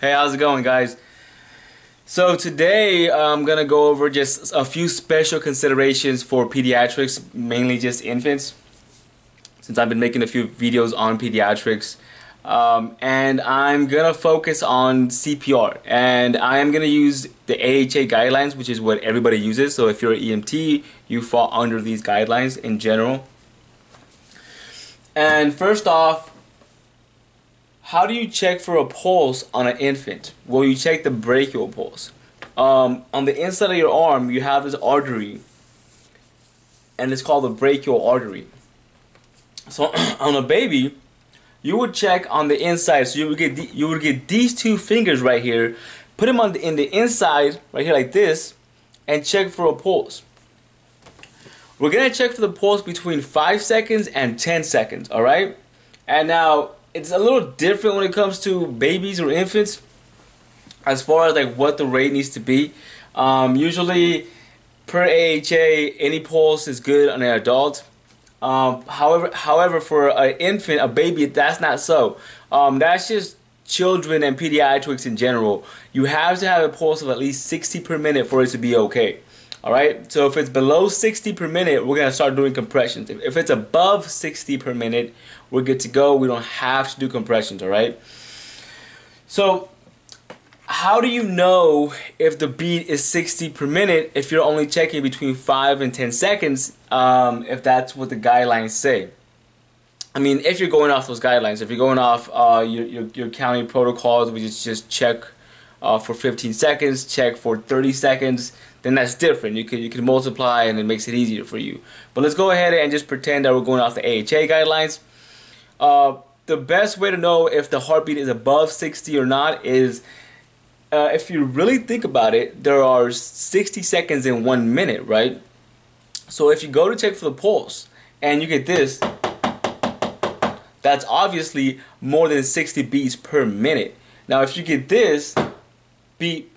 Hey, how's it going, guys? So today I'm gonna go over just a few special considerations for pediatrics, mainly just infants, since I've been making a few videos on pediatrics, and I'm gonna focus on CPR, and I am gonna use the AHA guidelines, which is what everybody uses. So if you're an EMT, you fall under these guidelines in general. And first off, how do you check for a pulse on an infant? Well, you check the brachial pulse. On the inside of your arm, you have this artery, and it's called the brachial artery. So on a baby, you would check on the inside. So you would get these two fingers right here, put them on in the inside right here like this, and check for a pulse. We're gonna check for the pulse between 5 seconds and 10 seconds. All right, and now, it's a little different when it comes to babies or infants as far as like what the rate needs to be. Usually per AHA, any pulse is good on an adult. However, for an infant, a baby, that's not so. That's just children and pediatrics in general. You have to have a pulse of at least 60 per minute for it to be okay. Alright, so if it's below 60 per minute, we're going to start doing compressions. If it's above 60 per minute, we're good to go. We don't have to do compressions, alright? So, how do you know if the beat is 60 per minute if you're only checking between 5 and 10 seconds, if that's what the guidelines say? I mean, if you're going off those guidelines, if you're going off your county protocols, which is just check for 15 seconds, check for 30 seconds, then that's different. You can multiply and it makes it easier for you. But let's go ahead and just pretend that we're going off the AHA guidelines. The best way to know if the heartbeat is above 60 or not is, if you really think about it, there are 60 seconds in 1 minute, right? So if you go to check for the pulse and you get this, that's obviously more than 60 beats per minute. Now if you get this, beep,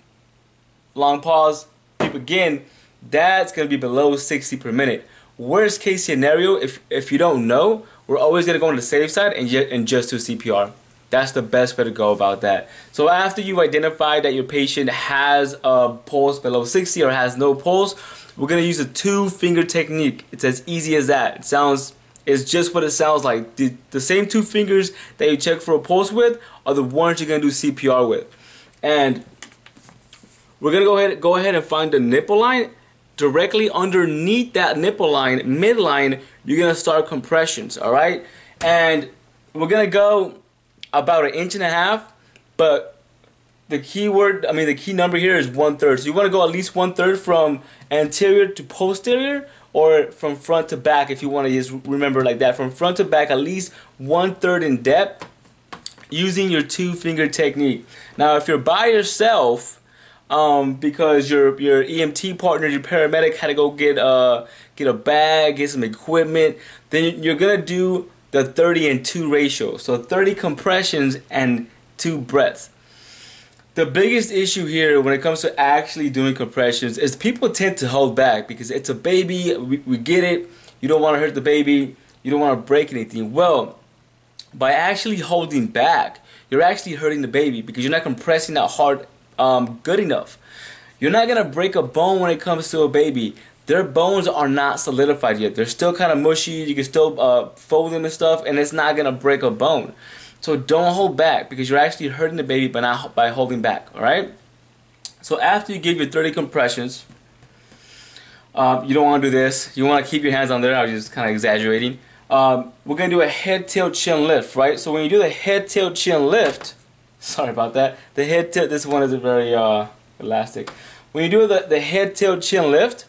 long pause, beep again, that's going to be below 60 per minute. Worst case scenario, if you don't know, we're always going to go on the safe side and just do CPR. That's the best way to go about that. So after you've identified that your patient has a pulse below 60 or has no pulse, we're going to use a two-finger technique. It's as easy as that. It sounds, it's just what it sounds like. The same two fingers that you check for a pulse with are the ones you're going to do CPR with. And we're going to go ahead and find the nipple line. Directly underneath that nipple line, midline, you're going to start compressions, all right? And we're going to go about 1.5 inches, but the key number here is 1/3. So you want to go at least 1/3 from anterior to posterior, or from front to back, if you want to just remember like that. From front to back, at least 1/3 in depth using your two-finger technique. Now, if you're by yourself, because your EMT partner, your paramedic had to go get a bag, get some equipment, then you're gonna do the 30 and 2 ratio. So 30 compressions and 2 breaths. The biggest issue here when it comes to actually doing compressions is people tend to hold back because it's a baby. We get it. You don't want to hurt the baby. You don't want to break anything. Well, by actually holding back, you're actually hurting the baby because you're not compressing that hard good enough. You're not gonna break a bone when it comes to a baby. Their bones are not solidified yet. They're still kind of mushy. You can still fold them and stuff, and it's not gonna break a bone. So don't hold back because you're actually hurting the baby by holding back. All right. So after you give your 30 compressions, you don't want to do this. You want to keep your hands on there. I was just kind of exaggerating. We're gonna do a head, tail, chin lift, right? So when you do the head, tail, chin lift. Sorry about that. The head tilt, this one is very elastic. When you do the head tilt chin lift,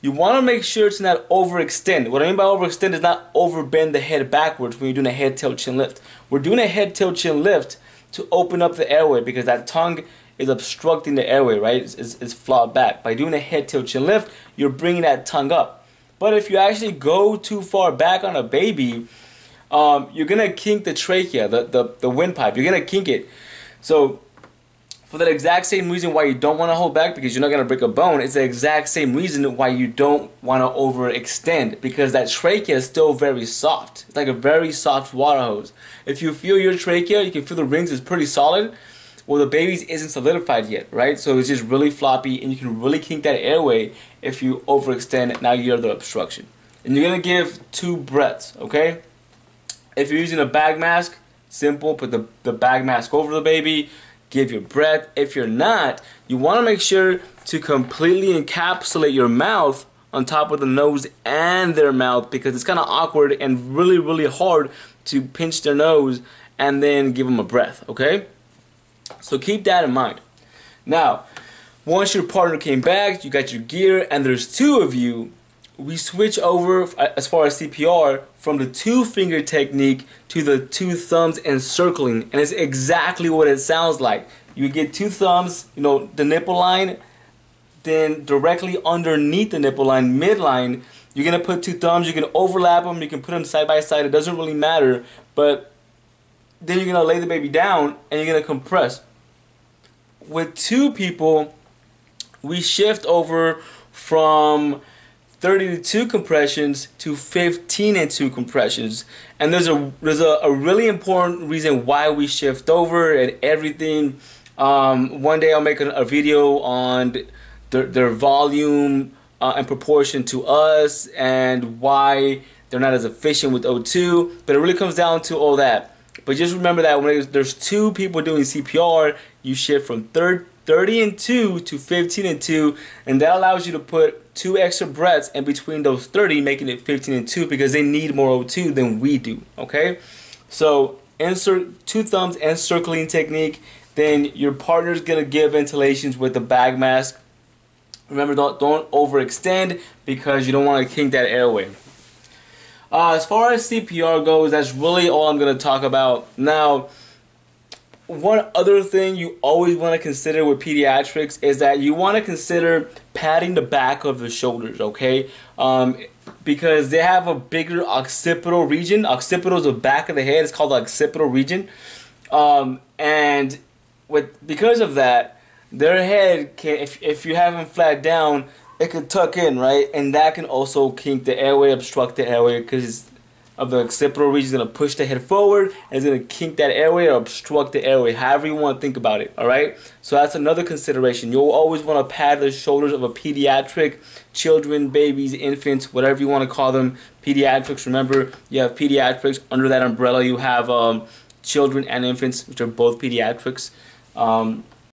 you want to make sure it's not overextend. What I mean by overextend is not overbend the head backwards when you're doing a head tilt chin lift. We're doing a head tilt chin lift to open up the airway because that tongue is obstructing the airway, right? It's flawed back. By doing a head tilt chin lift, you're bringing that tongue up. But if you actually go too far back on a baby, you're going to kink the trachea, the windpipe. You're going to kink it. So, for that exact same reason why you don't want to hold back because you're not going to break a bone, it's the exact same reason why you don't want to overextend because that trachea is still very soft. It's like a very soft water hose. If you feel your trachea, you can feel the rings is pretty solid. well, the baby's isn't solidified yet, right? So it's just really floppy, and you can really kink that airway if you overextend. Now you have the obstruction. And you're going to give 2 breaths, okay? If you're using a bag mask, simple, put the bag mask over the baby, give your breath. If you're not, you want to make sure to completely encapsulate your mouth on top of the nose and their mouth, because it's kind of awkward and really, really hard to pinch their nose and then give them a breath, okay? So keep that in mind. Now, once your partner came back, you got your gear, and there's 2 of you, we switch over, as far as CPR, from the 2-finger technique to the 2 thumbs encircling, and it's exactly what it sounds like. You get 2 thumbs, you know, the nipple line, then directly underneath the nipple line, midline, you're going to put 2 thumbs, you can overlap them, you can put them side by side, it doesn't really matter, but then you're going to lay the baby down, and you're going to compress. With 2 people, we shift over from 30-2 compressions to 15-2 compressions, and there's a really important reason why we shift over and everything. One day I'll make a video on their volume and proportion to us and why they're not as efficient with O2, but it really comes down to all that. But just remember that when there's 2 people doing CPR, you shift from 30-2 to 15-2, and that allows you to put 2 extra breaths in between those 30, making it 15-2, because they need more O2 than we do, okay? So insert 2 thumbs and circling technique, then your partner's gonna give ventilations with the bag mask. Remember, don't overextend because you don't wanna kink that airway. As far as CPR goes, that's really all I'm gonna talk about. Now, one other thing you always want to consider with pediatrics is that you want to consider patting the back of the shoulders, okay? Because they have a bigger occipital region. Occipital is the back of the head. It's called the occipital region. And because of that, their head can, if you have them flat down, it can tuck in, right? And that can also kink the airway, obstruct the airway, because of the occipital region is going to push the head forward and it's going to kink that airway or obstruct the airway, however you want to think about it, all right? So that's another consideration. You'll always want to pad the shoulders of a pediatric, children, babies, infants, whatever you want to call them, pediatrics. Remember, you have pediatrics. Under that umbrella, you have children and infants, which are both pediatrics.